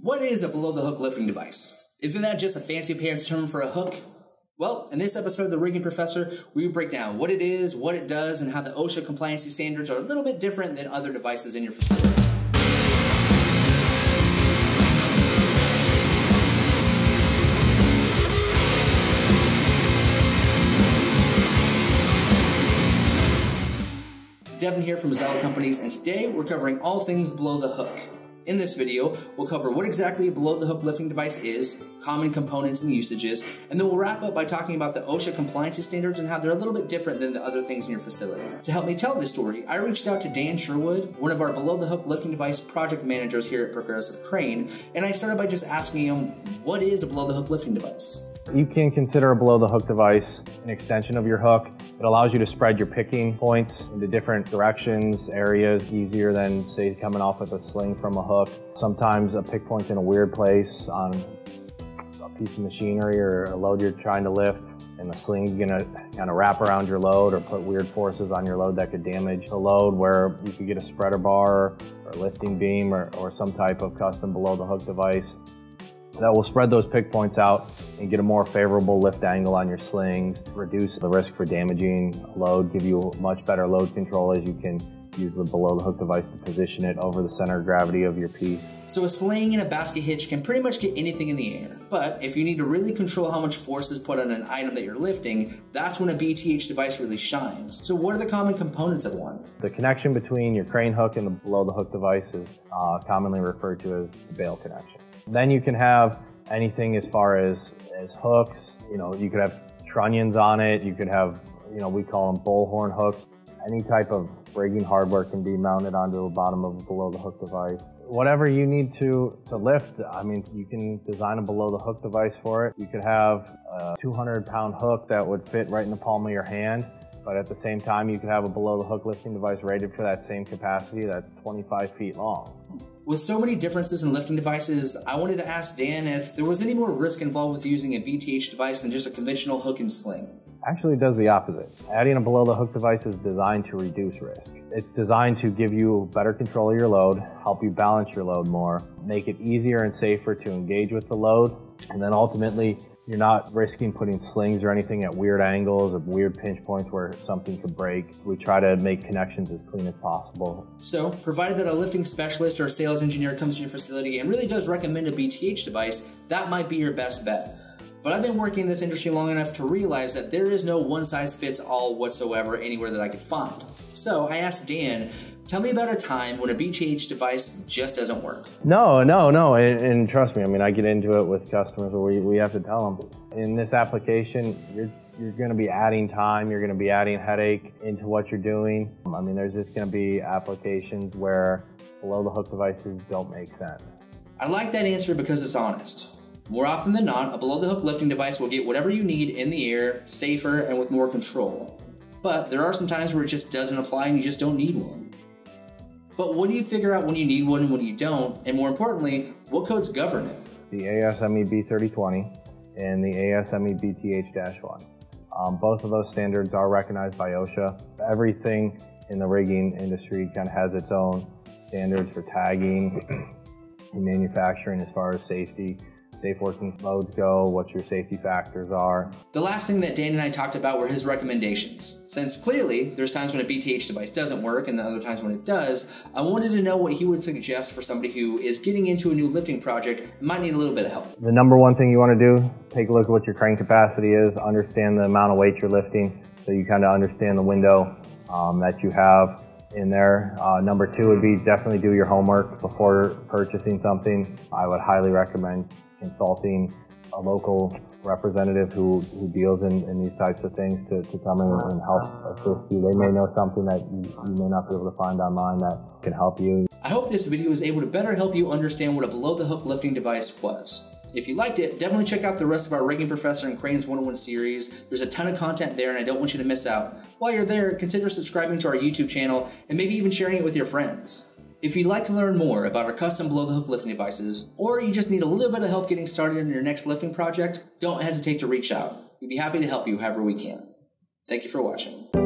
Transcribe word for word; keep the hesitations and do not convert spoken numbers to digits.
What is a below-the-hook lifting device? Isn't that just a fancy pants term for a hook? Well, in this episode of The Rigging Professor, we break down what it is, what it does, and how the OSHA compliance standards are a little bit different than other devices in your facility. Devin here from Mazzella Companies, and today we're covering all things below the hook. In this video, we'll cover what exactly a below-the-hook lifting device is, common components and usages, and then we'll wrap up by talking about the OSHA compliance standards and how they're a little bit different than the other things in your facility. To help me tell this story, I reached out to Dan Sherwood, one of our below-the-hook lifting device project managers here at Progressive Crane, and I started by just asking him, what is a below-the-hook lifting device? You can consider a below-the-hook device an extension of your hook. It allows you to spread your picking points into different directions, areas, easier than, say, coming off with a sling from a hook. Sometimes a pick point's in a weird place on a piece of machinery or a load you're trying to lift, and the sling's gonna kind of wrap around your load or put weird forces on your load that could damage the load, where you could get a spreader bar or lifting beam or, or some type of custom below-the-hook device that will spread those pick points out and get a more favorable lift angle on your slings, reduce the risk for damaging load, give you much better load control as you can use the below-the-hook device to position it over the center of gravity of your piece. So a sling and a basket hitch can pretty much get anything in the air, but if you need to really control how much force is put on an item that you're lifting, that's when a B T H device really shines. So what are the common components of one? The connection between your crane hook and the below-the-hook device is uh, commonly referred to as the bail connection. Then you can have anything as far as, as hooks. You know, you could have trunnions on it, you could have, you know, we call them bullhorn hooks. Any type of rigging hardware can be mounted onto the bottom of a below-the-hook device. Whatever you need to, to lift, I mean, you can design a below-the-hook device for it. You could have a two hundred pound hook that would fit right in the palm of your hand, but at the same time, you could have a below-the-hook lifting device rated for that same capacity that's twenty-five feet long. With so many differences in lifting devices, I wanted to ask Dan if there was any more risk involved with using a B T H device than just a conventional hook and sling. Actually, it does the opposite. Adding a below-the-hook device is designed to reduce risk. It's designed to give you better control of your load, help you balance your load more, make it easier and safer to engage with the load, and then ultimately, you're not risking putting slings or anything at weird angles or weird pinch points where something could break. We try to make connections as clean as possible. So, provided that a lifting specialist or sales engineer comes to your facility and really does recommend a B T H device, that might be your best bet. But I've been working in this industry long enough to realize that there is no one-size-fits-all whatsoever anywhere that I could find. So I asked Dan, tell me about a time when a B T H device just doesn't work. No, no, no, and, and trust me, I mean, I get into it with customers where we, we have to tell them, in this application, you're, you're gonna be adding time, you're gonna be adding headache into what you're doing. I mean, there's just gonna be applications where below-the-hook devices don't make sense. I like that answer because it's honest. More often than not, a below-the-hook lifting device will get whatever you need in the air, safer, and with more control. But there are some times where it just doesn't apply and you just don't need one. But what do you figure out when you need one and when you don't? And more importantly, what codes govern it? The A S M E B thirty twenty and the A S M E B T H dash one. Um, both of those standards are recognized by OSHA. Everything in the rigging industry kind of has its own standards for tagging and manufacturing as far as safety. Safe working loads go, what your safety factors are. The last thing that Dan and I talked about were his recommendations. Since clearly there's times when a B T H device doesn't work and the other times when it does, I wanted to know what he would suggest for somebody who is getting into a new lifting project and might need a little bit of help. The number one thing you want to do, take a look at what your crane capacity is, understand the amount of weight you're lifting so you kind of understand the window um, that you have in there. Uh, number two would be definitely do your homework before purchasing something. I would highly recommend consulting a local representative who, who deals in, in these types of things to, to come in and help assist you. They may know something that you, you may not be able to find online that can help you. I hope this video was able to better help you understand what a below-the-hook lifting device was. If you liked it, definitely check out the rest of our Rigging Professor and Cranes one oh one series. There's a ton of content there and I don't want you to miss out. While you're there, consider subscribing to our YouTube channel and maybe even sharing it with your friends. If you'd like to learn more about our custom below-the-hook lifting devices, or you just need a little bit of help getting started in your next lifting project, don't hesitate to reach out. We'd be happy to help you however we can. Thank you for watching.